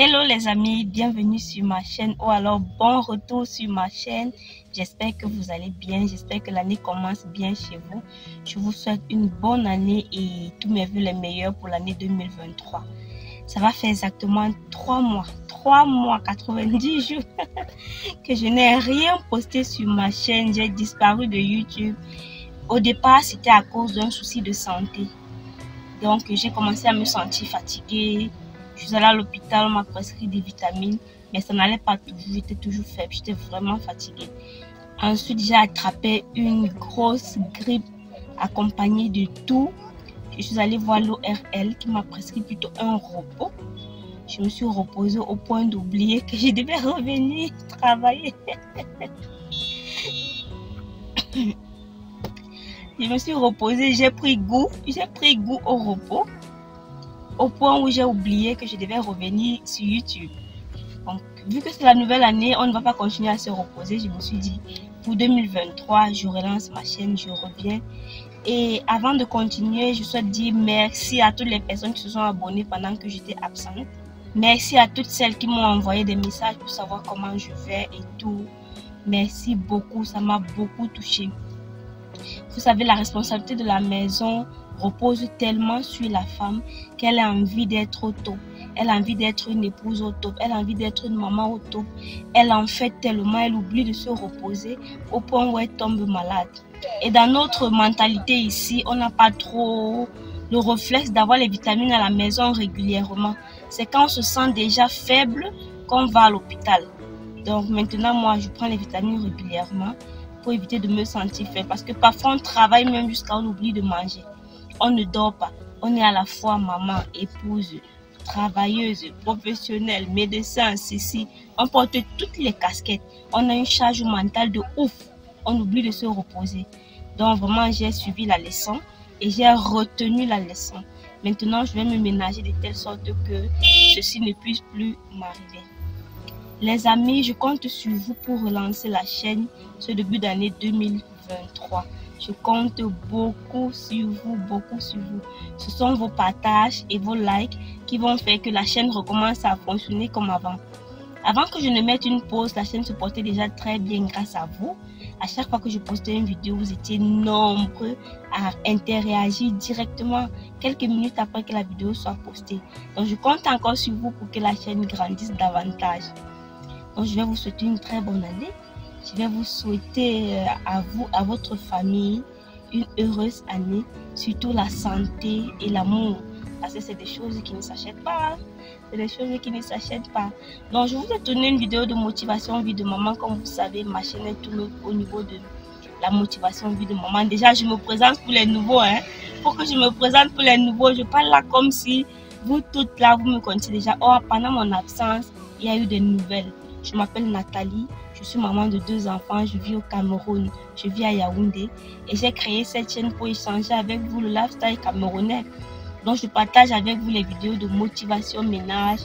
Hello les amis, bienvenue sur ma chaîne ou alors bon retour sur ma chaîne. J'espère que vous allez bien, j'espère que l'année commence bien chez vous. Je vous souhaite une bonne année et tous mes vœux les meilleurs pour l'année 2023. Ça va faire exactement 3 mois, 90 jours que je n'ai rien posté sur ma chaîne. J'ai disparu de YouTube. Au départ, c'était à cause d'un souci de santé. Donc j'ai commencé à me sentir fatiguée. Je suis allée à l'hôpital, on m'a prescrit des vitamines, mais ça n'allait pas toujours, j'étais toujours faible, j'étais vraiment fatiguée. Ensuite, j'ai attrapé une grosse grippe accompagnée de toux. Je suis allée voir l'ORL qui m'a prescrit plutôt un repos. Je me suis reposée au point d'oublier que je devais revenir travailler. Je me suis reposée, j'ai pris goût au repos. Au point où j'ai oublié que je devais revenir sur YouTube. Donc, vu que c'est la nouvelle année, on ne va pas continuer à se reposer. Je me suis dit, pour 2023, je relance ma chaîne, je reviens. Et avant de continuer, je souhaite dire merci à toutes les personnes qui se sont abonnées pendant que j'étais absente. Merci à toutes celles qui m'ont envoyé des messages pour savoir comment je vais et tout. Merci beaucoup, ça m'a beaucoup touchée. Vous savez, la responsabilité de la maison repose tellement sur la femme qu'elle a envie d'être au top. Elle a envie d'être une épouse au top. Elle a envie d'être une maman au top. Elle en fait tellement, elle oublie de se reposer au point où elle tombe malade. Et dans notre mentalité ici, on n'a pas trop le réflexe d'avoir les vitamines à la maison régulièrement. C'est quand on se sent déjà faible qu'on va à l'hôpital. Donc maintenant, moi, je prends les vitamines régulièrement pour éviter de me sentir faible. Parce que parfois, on travaille même jusqu'à on oublie de manger. On ne dort pas, on est à la fois maman, épouse, travailleuse, professionnelle, médecin, ceci. On porte toutes les casquettes, on a une charge mentale de ouf, on oublie de se reposer. Donc vraiment, j'ai suivi la leçon et j'ai retenu la leçon. Maintenant, je vais me ménager de telle sorte que ceci ne puisse plus m'arriver. Les amis, je compte sur vous pour relancer la chaîne ce début d'année 2023. Je compte beaucoup sur vous, Ce sont vos partages et vos likes qui vont faire que la chaîne recommence à fonctionner comme avant. Avant que je ne mette une pause, la chaîne se portait déjà très bien grâce à vous. À chaque fois que je postais une vidéo, vous étiez nombreux à interagir directement quelques minutes après que la vidéo soit postée. Donc je compte encore sur vous pour que la chaîne grandisse davantage. Donc je vais vous souhaiter une très bonne année. Je vais vous souhaiter à vous, à votre famille, une heureuse année, surtout la santé et l'amour. Parce que c'est des choses qui ne s'achètent pas. Donc, je vous ai tourné une vidéo de motivation vie de maman. Comme vous savez, ma chaîne est tournée au niveau de la motivation vie de maman. Déjà, je me présente pour les nouveaux. Pour que je me présente pour les nouveaux, je parle là comme si vous toutes là, vous me connaissez déjà. Or, pendant mon absence, il y a eu des nouvelles. Je m'appelle Nathalie. Je suis maman de 2 enfants, je vis au Cameroun, je vis à Yaoundé et j'ai créé cette chaîne pour échanger avec vous le lifestyle camerounais. Donc je partage avec vous les vidéos de motivation, ménage,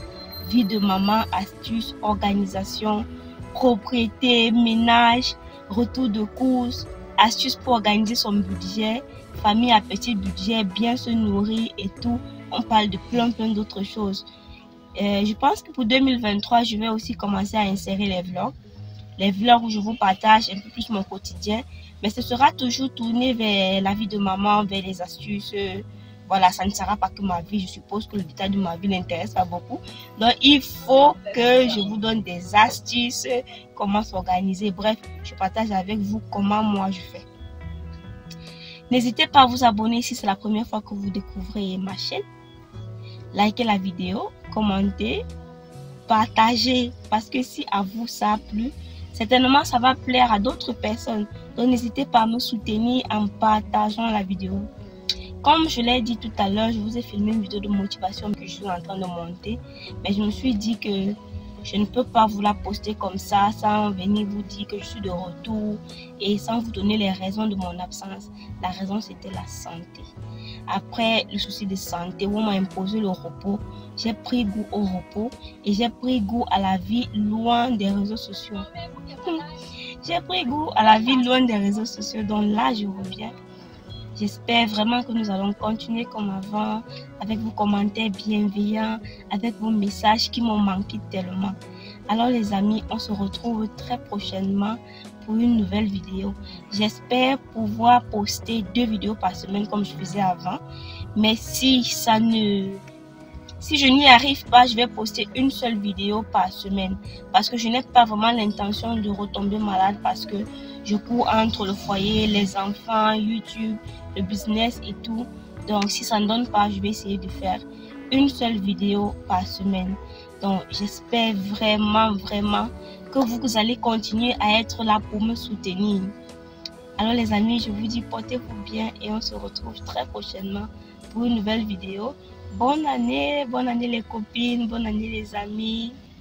vie de maman, astuces, organisation, propriété, ménage, retour de course, astuces pour organiser son budget, famille à petit budget, bien se nourrir et tout. On parle de plein d'autres choses. Je pense que pour 2023, je vais aussi commencer à insérer les vlogs. Les vlogs où je vous partage un peu plus mon quotidien. Mais ce sera toujours tourné vers la vie de maman, vers les astuces. Voilà, ça ne sera pas que ma vie. Je suppose que le détail de ma vie n'intéresse pas beaucoup. Donc, il faut que je vous donne des astuces, comment s'organiser. Bref, je partage avec vous comment moi je fais. N'hésitez pas à vous abonner si c'est la première fois que vous découvrez ma chaîne. Likez la vidéo, commentez, partagez. Parce que si à vous ça a plu, certainement, ça va plaire à d'autres personnes. Donc, n'hésitez pas à me soutenir en partageant la vidéo. Comme je l'ai dit tout à l'heure, je vous ai filmé une vidéo de motivation que je suis en train de monter. Mais je me suis dit que je ne peux pas vous la poster comme ça, sans venir vous dire que je suis de retour et sans vous donner les raisons de mon absence. La raison, c'était la santé. Après le souci de santé, où on m'a imposé le repos, j'ai pris goût au repos et j'ai pris goût à la vie loin des réseaux sociaux. J'ai pris goût à la vie loin des réseaux sociaux, donc là, je reviens. J'espère vraiment que nous allons continuer comme avant, avec vos commentaires bienveillants, avec vos messages qui m'ont manqué tellement. Alors les amis, on se retrouve très prochainement pour une nouvelle vidéo. J'espère pouvoir poster 2 vidéos par semaine comme je faisais avant. Mais si je n'y arrive pas, je vais poster 1 seule vidéo par semaine. Parce que je n'ai pas vraiment l'intention de retomber malade parce que je cours entre le foyer, les enfants, YouTube, le business et tout. Donc si ça ne donne pas, je vais essayer de faire 1 seule vidéo par semaine. Donc j'espère vraiment que vous allez continuer à être là pour me soutenir. Alors les amis, je vous dis portez-vous bien et on se retrouve très prochainement pour une nouvelle vidéo. Bonne année les copines, bonne année les amis.